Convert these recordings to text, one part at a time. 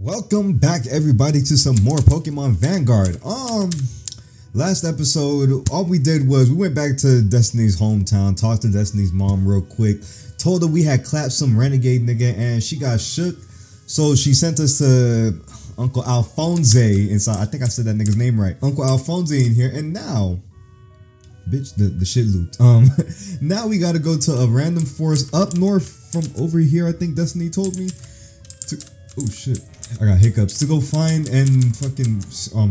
Welcome back everybody to some more Pokemon Vanguard. Last episode all we did was we went back to Destiny's hometown, talked to Destiny's mom real quick, told her we had clapped some renegade nigga and she got shook, so she sent us to Uncle Alphonse inside. I think I said that nigga's name right. Uncle Alphonse in here, and now bitch the shit looped. Now we gotta go to a random forest up north from over here. I think Destiny told me to, oh shit, I got hiccups, to go find and fucking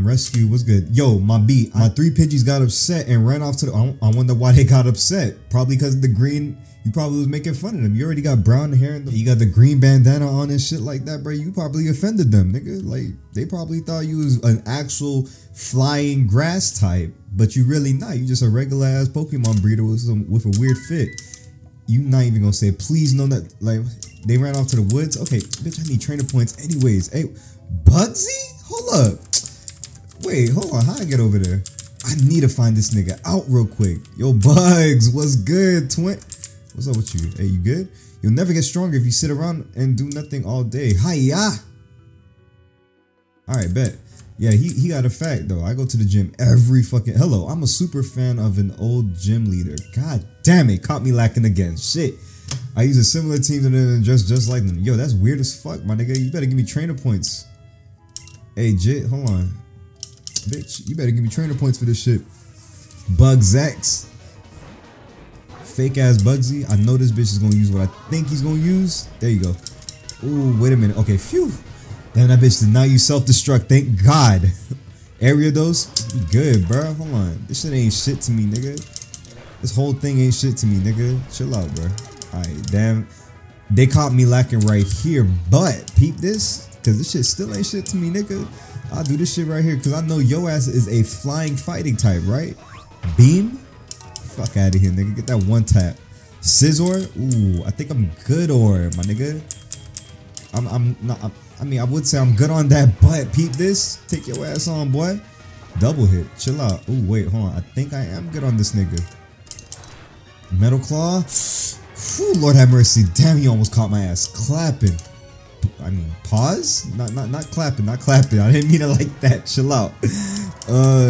rescue. What's good? Yo, my three Pidgeys got upset and ran off to the, I wonder why they got upset. Probably because the green, you probably was making fun of them. You already got brown hair and you got the green bandana on and shit like that, bro. You probably offended them, nigga. Like, they probably thought you was an actual flying grass type, but you really not. You just a regular ass Pokemon breeder with a weird fit. You not even gonna say, please know that, like, they ran off to the woods. Okay, bitch, I need trainer points anyways. Hey, Bugsy? Hold up. Wait, hold on. How I get over there? I need to find this nigga out real quick. Yo, Bugs, what's good, twin? What's up with you? Hey, you good? You'll never get stronger if you sit around and do nothing all day. Hi-ya! Alright, bet. Yeah, he got a fact, though. I go to the gym every fucking... Hello, I'm a super fan of an old gym leader. God damn it, caught me lacking again. Shit. I use a similar team to them and dress just like them. Yo, that's weird as fuck, my nigga. You better give me trainer points. Hey, Jit, hold on. Bitch, you better give me trainer points for this shit. Bugs X. Fake ass Bugsy. I know this bitch is gonna use what I think he's gonna use. There you go. Ooh, wait a minute. Okay, phew. Damn, that bitch did not use self-destruct. Thank God. Area those. Good, bro. Hold on. This shit ain't shit to me, nigga. This whole thing ain't shit to me, nigga. Chill out, bro. Alright, damn, they caught me lacking right here, but peep this, cause this shit still ain't shit to me, nigga. I'll do this shit right here, cause I know your ass is a flying fighting type, right? Beam? Fuck out of here, nigga. Get that one tap. Scizor? Ooh, I think I'm good or my nigga. I mean, I would say I'm good on that, but peep this. Take your ass on, boy. Double hit. Chill out. Ooh, wait, hold on. I think I am good on this nigga. Metal Claw. Whew, Lord have mercy. Damn, he almost caught my ass clapping. I mean, pause? Not clapping, not clapping. I didn't mean it like that. Chill out.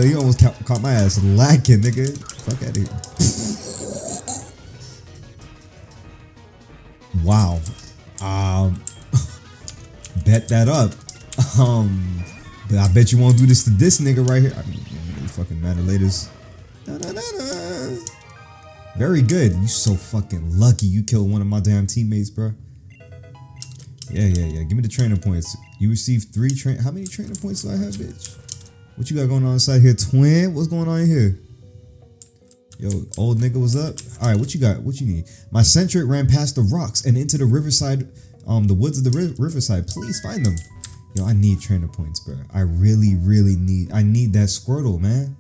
He almost caught my ass lacking, nigga. Fuck out of here. Wow. Bet that up. But I bet you won't do this to this nigga right here. I mean, it doesn't really fucking matter, ladies. Da-da-da-da. Very good. You so fucking lucky you killed one of my damn teammates, bro. Yeah. Give me the trainer points. You received 3 train. How many trainer points do I have, bitch? What you got going on inside here, twin? What's going on in here? Yo, old nigga was up. All right, what you got? What you need? My centric ran past the rocks and into the riverside, the woods of the riverside. Please find them. Yo, I need trainer points, bro. I really, really need. I need that Squirtle, man.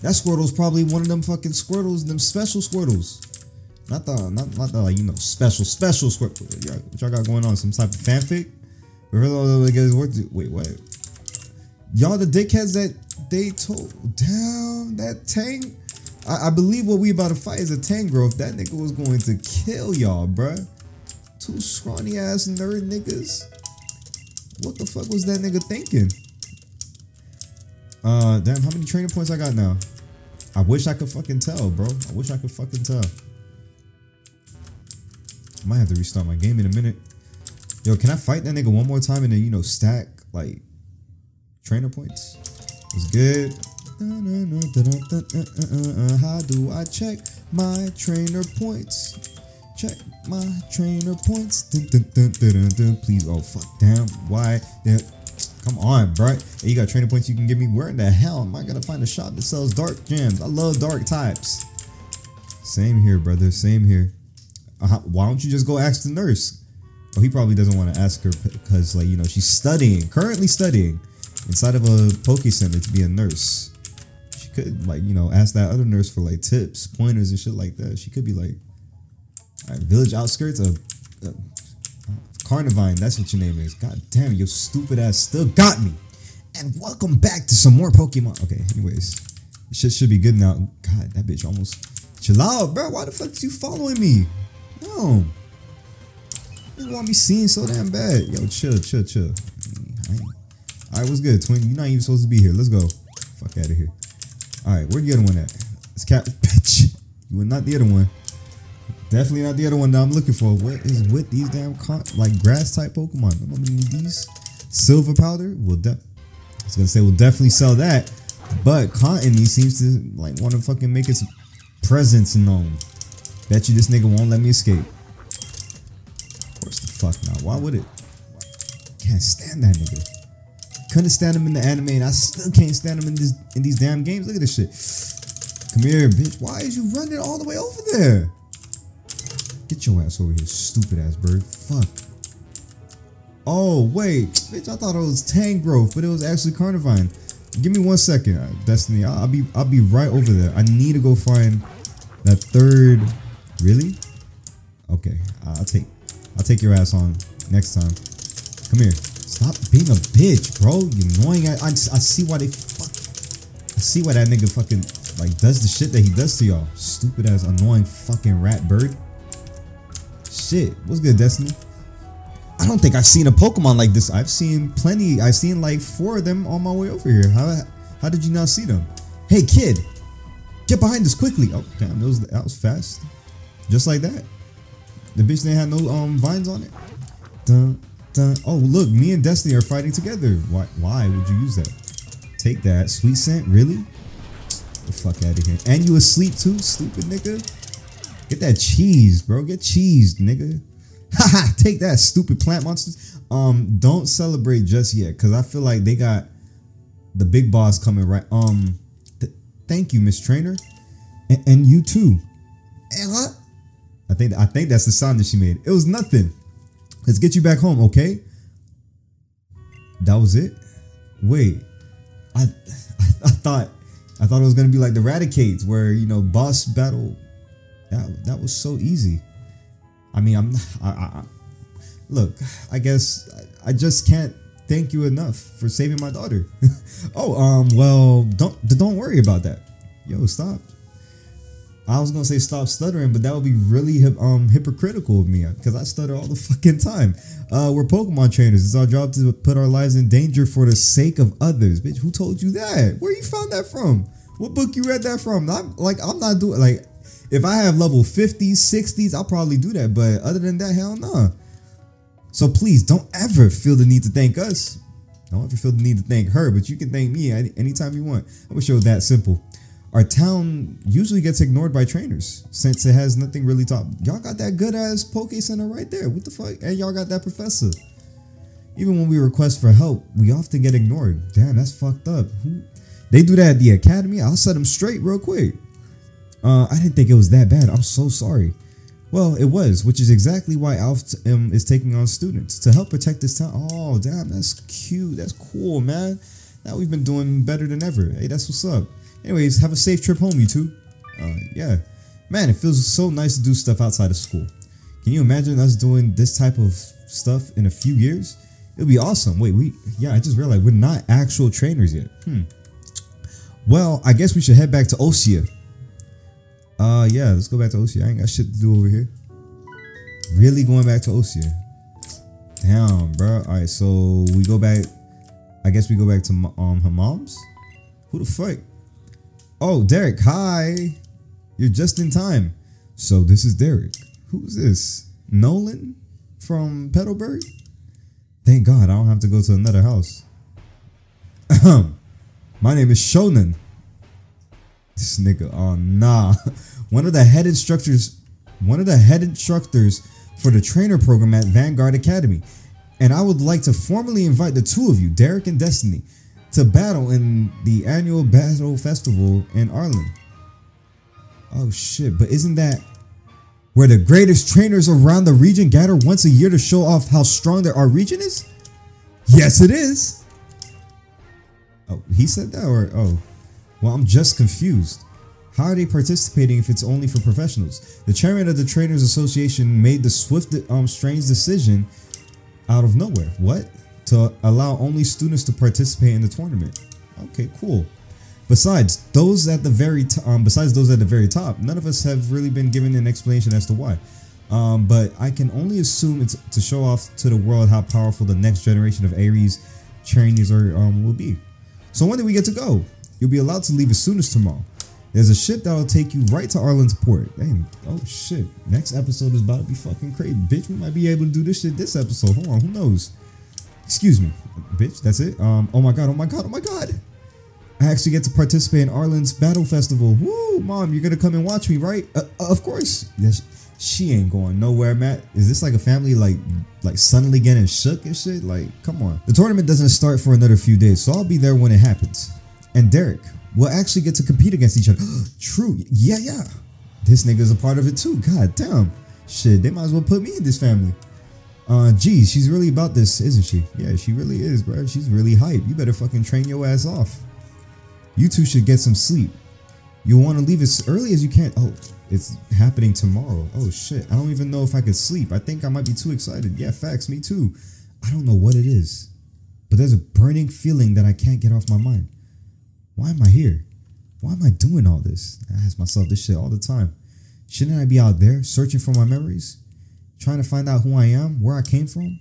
That Squirtle's probably one of them fucking Squirtles, them special Squirtles. Not the like, you know, special Squirtle. What y'all got going on? Some type of fanfic? Wait, what? Y'all the dickheads that they told down that Tang? I believe what we about to fight is a Tangrowth. That nigga was going to kill y'all, bruh. 2 scrawny ass nerd niggas. What the fuck was that nigga thinking? Damn, how many trainer points I got now? I wish I could fucking tell, bro. I wish I could fucking tell. I might have to restart my game in a minute. Yo, can I fight that nigga one more time and then, you know, stack, like, trainer points? It's good. How do I check my trainer points? Check my trainer points. Please, oh, fuck, damn, why? Damn. Come on, bro. Hey, you got trainer points you can give me? Where in the hell am I gonna find a shop that sells dark gems? I love dark types. Same here, brother. Same here. Why don't you just go ask the nurse? Oh, he probably doesn't want to ask her because, like, you know, she's studying, currently studying inside of a Poke Center to be a nurse. She could, like, you know, ask that other nurse for, like, tips, pointers, and shit like that. She could be like, all right, village outskirts of... Carnivine, that's what your name is. God damn, your stupid ass still got me. And welcome back to some more Pokemon. Okay, anyways, this shit should be good now. God, that bitch almost... Chill out, bro. Why the fuck is you following me? No. You want me seen so damn bad. Yo, chill. Dang. All right, what's good, twin? You're not even supposed to be here. Let's go. Fuck out of here. All right, where the other one at? It's Cap. Bitch, you were not the other one. Definitely not the other one that I'm looking for. What is with these damn like grass type Pokemon? I'm gonna need these. Silver powder will I was gonna say we'll definitely sell that, but Cotton, he seems to like want to fucking make his presence known. Bet you this nigga won't let me escape. Of course the fuck not. Why would it? Can't stand that nigga. Couldn't stand him in the anime, and I still can't stand him in this in these damn games. Look at this shit. Come here, bitch. Why is you running all the way over there? Get your ass over here, stupid ass bird. Fuck. Oh, wait. Bitch, I thought it was Tangrowth, but it was actually Carnivine. Give me 1 second, Destiny. I'll be right over there. I need to go find that third. Really? Okay. I'll take your ass on next time. Come here. Stop being a bitch, bro. You're annoying. I see why they fuck. I see why that nigga fucking like does the shit that he does to y'all. Stupid ass annoying fucking rat bird. Shit, what's good, Destiny? I don't think I've seen a Pokemon like this. I've seen plenty. I've seen like 4 of them on my way over here. How did you not see them? Hey, kid, get behind us quickly. Oh, damn, that was fast. Just like that. The bitch didn't have no vines on it. Dun, dun. Oh, look, me and Destiny are fighting together. Why would you use that? Take that, sweet scent, really? Get the fuck out of here. And you asleep too, stupid nigga? Get that cheese, bro. Get cheesed, nigga. Haha, take that, stupid plant monsters. Don't celebrate just yet, because I feel like they got the big boss coming right. Thank you, Miss Trainer. And you too. I think that's the sound that she made. It was nothing. Let's get you back home, okay? That was it? Wait. I thought it was gonna be like the Raticates where, you know, boss battle. That was so easy. I mean, look, I guess I just can't thank you enough for saving my daughter. Oh, well, don't worry about that. Yo, stop. I was gonna say stop stuttering, but that would be really hypocritical of me because I stutter all the fucking time. We're Pokemon trainers. It's our job to put our lives in danger for the sake of others. Bitch, who told you that? Where you found that from? What book you read that from? I'm not doing like. If I have level 50s, 60s, I'll probably do that. But other than that, hell no. So please don't ever feel the need to thank us. Don't ever feel the need to thank her, but you can thank me anytime you want. I wish it was that simple. Our town usually gets ignored by trainers since it has nothing really top. Y'all got that good ass Poke Center right there. What the fuck? And y'all got that professor. Even when we request for help, we often get ignored. Damn, that's fucked up. They do that at the academy. I'll set them straight real quick. I didn't think it was that bad. I'm so sorry. Well, it was, which is exactly why Alf is taking on students to help protect this town. Oh, damn, that's cute. That's cool, man. Now we've been doing better than ever. Hey, that's what's up. Anyways, have a safe trip home, you two. Yeah. Man, it feels so nice to do stuff outside of school. Can you imagine us doing this type of stuff in a few years? It'll be awesome. Wait, yeah, I just realized we're not actual trainers yet. Well, I guess we should head back to Osea. Yeah, let's go back to Osea. I ain't got shit to do over here. Really going back to Osea. Damn, bro. Alright, so we go back. I guess we go back to her mom's? Who the fuck? Oh, Derek. Hi. You're just in time. So this is Derek. Who's this? Nolan? From Petalburg? Thank God, I don't have to go to another house. My name is Shonen. This nigga, oh nah. One of the head instructors for the trainer program at Vanguard Academy. And I would like to formally invite the two of you, Derek and Destiny, to battle in the annual Battle Festival in Ireland. Oh shit, but isn't that where the greatest trainers around the region gather once a year to show off how strong our region is? Yes, it is. Oh, he said that or oh. Well, I'm just confused. How are they participating if it's only for professionals? The chairman of the Trainers Association made the strange decision out of nowhere. What? To allow only students to participate in the tournament. Okay, cool. Besides those at the very top, none of us have really been given an explanation as to why. But I can only assume it's to show off to the world how powerful the next generation of Aries trainers are will be. So when do we get to go? You'll be allowed to leave as soon as tomorrow. There's a ship that'll take you right to Arlen's port. Dang, oh shit. Next episode is about to be fucking crazy. Bitch, we might be able to do this shit this episode. Hold on, who knows? Excuse me. Bitch, that's it. Oh my god, oh my god, oh my god. I actually get to participate in Arlen's Battle Festival. Woo, mom, you're gonna come and watch me, right? Of course. Yes, she ain't going nowhere, Matt. Is this like a family like suddenly getting shook and shit? Like, come on. The tournament doesn't start for another few days, so I'll be there when it happens. And Derek. We'll actually get to compete against each other. True. Yeah, yeah. This nigga's a part of it too. God damn. Shit, they might as well put me in this family. Geez, she's really about this, isn't she? Yeah, she really is, bro. She's really hype. You better fucking train your ass off. You two should get some sleep. You'll want to leave as early as you can. Oh, it's happening tomorrow. Oh, shit. I don't even know if I could sleep. I think I might be too excited. Yeah, facts. Me too. I don't know what it is, but there's a burning feeling that I can't get off my mind. Why am I here? Why am I doing all this? I ask myself this shit all the time. Shouldn't I be out there searching for my memories? Trying to find out who I am, where I came from?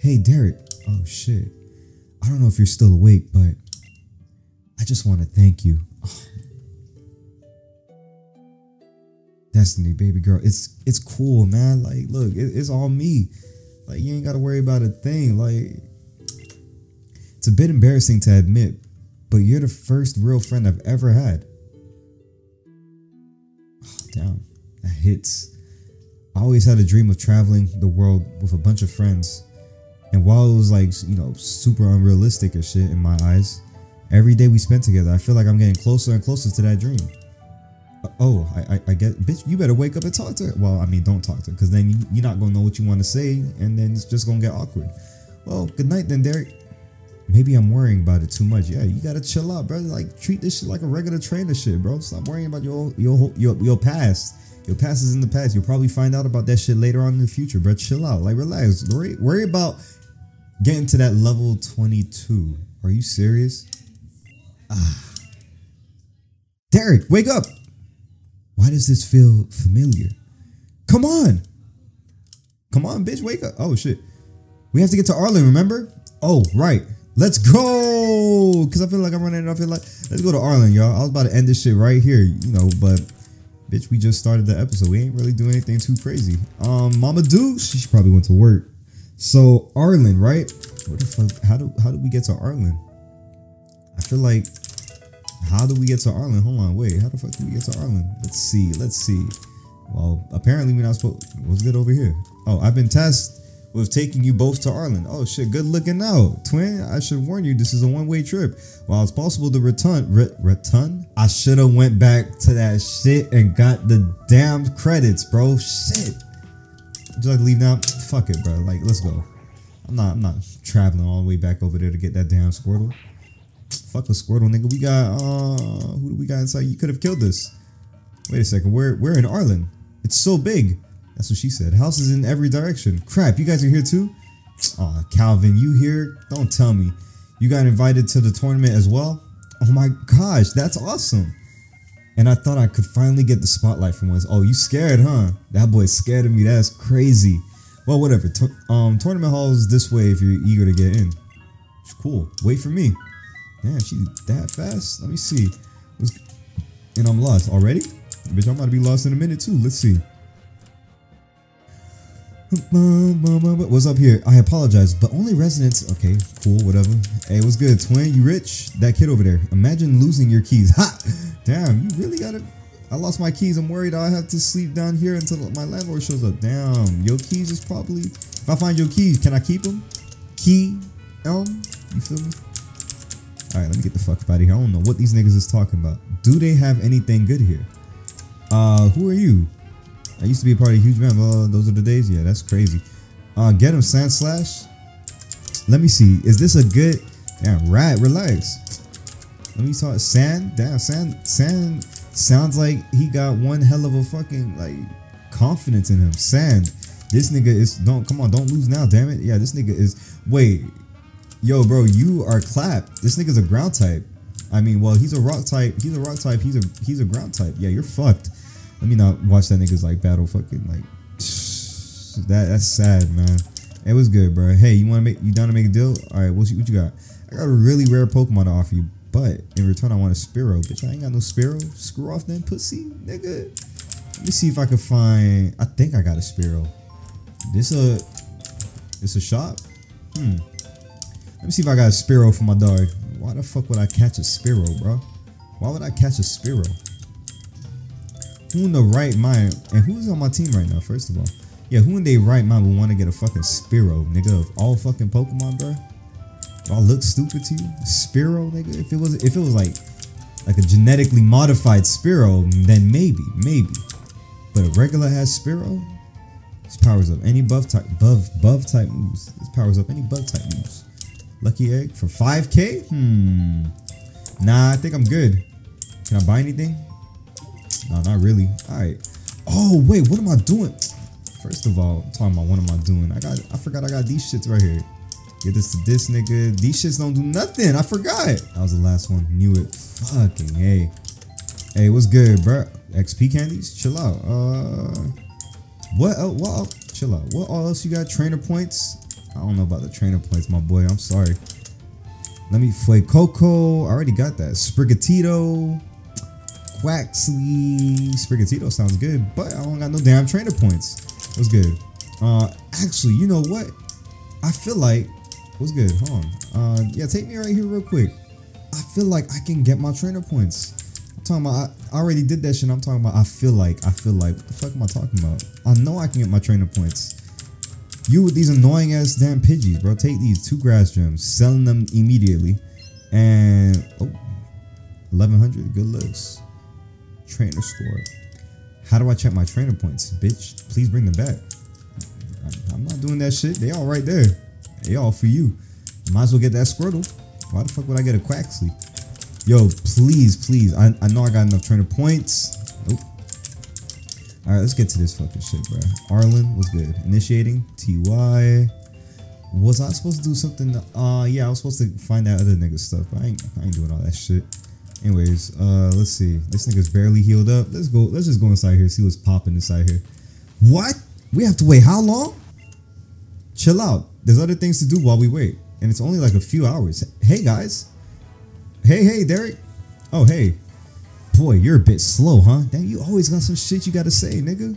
Hey, Derek. Oh, shit. I don't know if you're still awake, but I just want to thank you. Oh. Destiny, baby girl. It's cool, man. Like, look, it's all me. Like, you ain't got to worry about a thing. Like, it's a bit embarrassing to admit, but you're the first real friend I've ever had. Oh, damn, that hits. I always had a dream of traveling the world with a bunch of friends. And while it was like, you know, super unrealistic and shit in my eyes, every day we spent together, I feel like I'm getting closer and closer to that dream. Oh, I get, bitch, you better wake up and talk to her. Well, I mean, don't talk to her, because then you're not going to know what you want to say, and then it's just going to get awkward. Well, good night then, Derek. Maybe I'm worrying about it too much. Yeah, you gotta chill out, bro. Like, treat this shit like a regular trainer shit, bro. Stop worrying about your past. Your past is in the past. You'll probably find out about that shit later on in the future, bro. Chill out. Like, relax. Worry about getting to that level 22. Are you serious? Ah. Derek, wake up. Why does this feel familiar? Come on. Come on, bitch. Wake up. Oh, shit. We have to get to Arlen, remember? Oh, right. Let's go, because I feel like I'm running it off here. Let's go to Arlen, y'all. I was about to end this shit right here, you know, but bitch, we just started the episode. We ain't really doing anything too crazy. Mama Duke, she probably went to work. So Arlen, right? What the fuck? How do we get to Arlen? I feel like, how do we get to Arlen? Hold on, wait. How the fuck do we get to Arlen? Let's see. Let's see. Well, apparently we're not supposed. What's good over here? Oh, I've been tasked with taking you both to Arlen. Oh shit, good looking out, twin. I should warn you, this is a one-way trip. While it's possible to return, I should have went back to that shit and got the damn credits, bro. Shit. Would you like to leave now? Fuck it, bro. Like, let's go. I'm not traveling all the way back over there to get that damn Squirtle. Fuck the Squirtle, nigga. We got who do we got inside? You could have killed this. Wait a second. We're in Arlen. It's so big. That's what she said. Houses in every direction. Crap, you guys are here too? Aw, Calvin, you here? Don't tell me. You got invited to the tournament as well? Oh my gosh, that's awesome. And I thought I could finally get the spotlight for once. Oh, you scared, huh? That boy's scared of me. That's crazy. Well, whatever. Tournament hall is this way if you're eager to get in. It's cool. Wait for me. Damn, she's that fast? Let me see. And I'm lost. Already? Bitch, I'm about to be lost in a minute too. Let's see. What's up here? I apologize, but only residents. Okay, cool, whatever. Hey, what's good, twin? You rich? That kid over there. Imagine losing your keys. Ha! Damn, you really gotta. I lost my keys. I'm worried I'll have to sleep down here until my landlord shows up. Damn, your keys is probably. If I find your keys, can I keep them? Key elm? You feel me? Alright, let me get the fuck out of here. I don't know what these niggas is talking about. Do they have anything good here? Who are you? I used to be a part of a huge band. Well, those are the days. Yeah, that's crazy. Get him, Sand Slash. Let me see. Is this a good? Damn, rat, relax. Let me talk. Sand? Damn, Sand sounds like he got one hell of a fucking, like, confidence in him. Sand. This nigga is, don't, come on, don't lose now, damn it. Yeah, this nigga is, wait. Yo, bro, you are clapped. This nigga's a ground type. I mean, well, he's a rock type. He's a rock type. He's a ground type. Yeah, you're fucked. Let me not watch that nigga's like battle fucking like. That's sad, man. It was good, bro. Hey, you down to make a deal? All right, what you got? I got a really rare Pokemon to offer you, but in return I want a Spearow. Bitch, I ain't got no Spearow. Screw off then, pussy, nigga. Let me see if I can find. I think I got a Spearow. It's a shop. Let me see if I got a Spearow for my dog. Why the fuck would I catch a Spearow, bro? Why would I catch a Spearow? Who in the right mind? And who's on my team right now? First of all, yeah, who in their right mind would want to get a fucking Spearow, nigga? Of all fucking Pokemon, bro. Do I look stupid to you, Spearow, nigga? If it was like a genetically modified Spearow, then maybe. But a regular ass Spearow, this powers up any buff type moves. This powers up any buff type moves. Lucky egg for 5K? Nah, I think I'm good. Can I buy anything? No, not really. Alright. Oh, wait, what am I doing? First of all, I'm talking about what am I doing? I forgot I got these shits right here. Get this to this nigga. These shits don't do nothing. I forgot. That was the last one. Knew it. Fucking hey. Hey, what's good, bro? XP candies? Chill out. What else? What else? Chill out. What else you got? Trainer points? I don't know about the trainer points, my boy. I'm sorry. Let me play Coco. I already got that. Sprigatito. Waxley. Sprigatito sounds good, but I don't got no damn trainer points. What's good? Actually, you know what? I feel like... What's good? Hold on. Yeah, take me right here real quick. I feel like I can get my trainer points. I'm talking about... I already did that shit. I'm talking about I feel like... What the fuck am I talking about? I know I can get my trainer points. You with these annoying ass damn Pidgeys, bro. Take these 2 grass gems. Selling them immediately. And... Oh. 1100. Good looks. Trainer score. How do I check my trainer points? Bitch, please bring them back. I'm not doing that shit. They all right there. They all for you. Might as well get that Squirtle. Why the fuck would I get a Quaxly? Yo, please. I know I got enough trainer points. Nope. All right, let's get to this fucking shit, bro. Arlen was good. Initiating. TY. Was I supposed to do something? Yeah, I was supposed to find that other nigga stuff, but I ain't doing all that shit. Anyways, let's see. This nigga's barely healed up. Let's go. Let's just go inside here. See what's popping inside here. What? We have to wait how long? Chill out. There's other things to do while we wait. And it's only like a few hours. Hey, guys. Hey, Derek. Oh, hey. Boy, you're a bit slow, huh? Damn, you always got some shit you gotta say, nigga.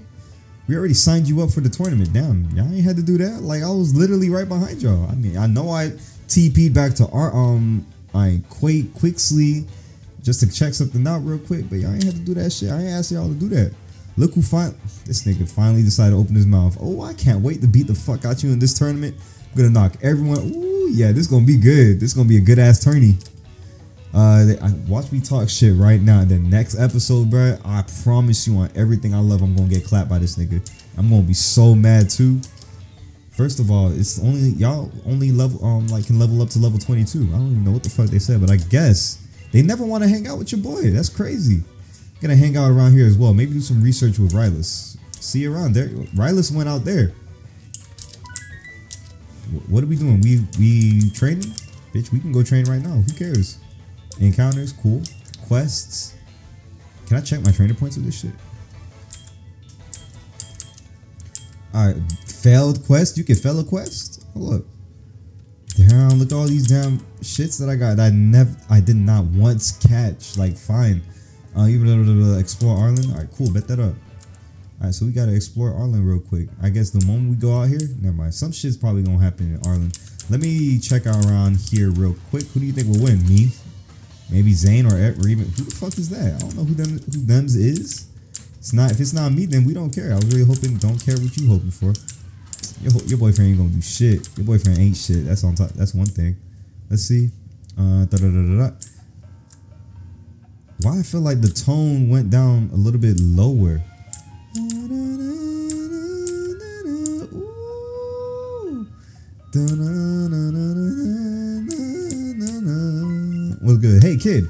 We already signed you up for the tournament. Damn, y'all ain't had to do that. Like, I was literally right behind y'all. I mean, I know I TP'd back to our, Quaxly. Just to check something out real quick, but y'all ain't have to do that shit. I ain't asked y'all to do that. Look who this nigga finally decided to open his mouth. Oh, I can't wait to beat the fuck out you in this tournament. I'm gonna knock everyone. Ooh, yeah, this gonna be good. This gonna be a good ass tourney. Watch me talk shit right now. The next episode, bro, I promise you on everything I love, I'm gonna get clapped by this nigga. I'm gonna be so mad too. First of all, it's only y'all only level can level up to level 22. I don't even know what the fuck they said, but I guess. They never want to hang out with your boy. That's crazy. Gonna hang out around here as well. Maybe do some research with Rylus. See you around there. Rylus went out there. What are we doing? We training? Bitch, we can go train right now. Who cares? Encounters, cool. Quests. Can I check my trainer points with this shit? Alright, failed quest. You can fail a quest? Hold up. Damn, look at all these damn shits that I got that I did not once catch. Like, fine. Explore Arlen. Alright, cool. Bet that up. Alright, so we gotta explore Arlen real quick. I guess the moment we go out here, never mind. Some shit's probably gonna happen in Arlen. Let me check out around here real quick. Who do you think will win? Me? Maybe Zane or even... Who the fuck is that? I don't know who them's is. It's not. If it's not me, then we don't care. I was really hoping... Don't care what you hoping for. Your boyfriend ain't gonna do shit. Your boyfriend ain't shit. That's on top. That's one thing. Let's see. Why I feel like the tone went down a little bit lower. What's good? Hey kid.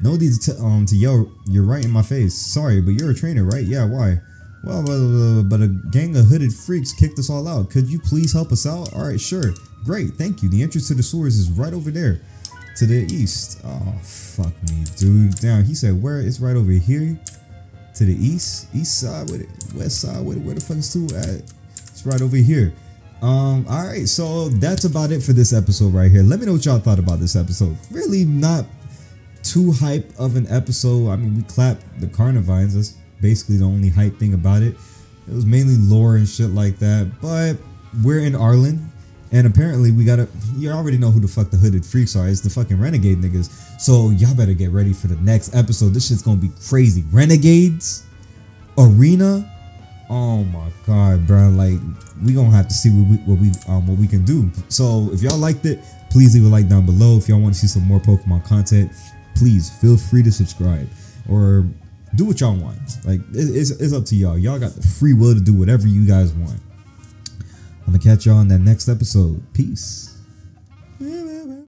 No need to yell. You're right in my face. Sorry, but you're a trainer, right? Yeah. Why? Well, but a gang of hooded freaks kicked us all out. Could you please help us out? All right, sure. Great, thank you. The entrance to the sewers is right over there, to the east. Oh, fuck me, dude. Damn, he said where? It's right over here, to the east. East side with it. West side with it. Where the fuck is two at? It's right over here. All right, so that's about it for this episode right here. Let me know what y'all thought about this episode. Really not too hype of an episode. I mean, we clapped the Carnivines. That's basically the only hype thing about it. It was mainly lore and shit like that. But we're in Arlen, and apparently we gotta, you already know who the fuck the hooded freaks are. It's the fucking renegade niggas. So y'all better get ready for the next episode. This shit's gonna be crazy. Renegades Arena. Oh my god, bro, like we gonna have to see what we can do. So if y'all liked it, please leave a like down below. If y'all want to see some more Pokemon content, please feel free to subscribe or do what y'all want. Like it's up to y'all. Y'all got the free will to do whatever you guys want. I'm gonna catch y'all in that next episode. Peace.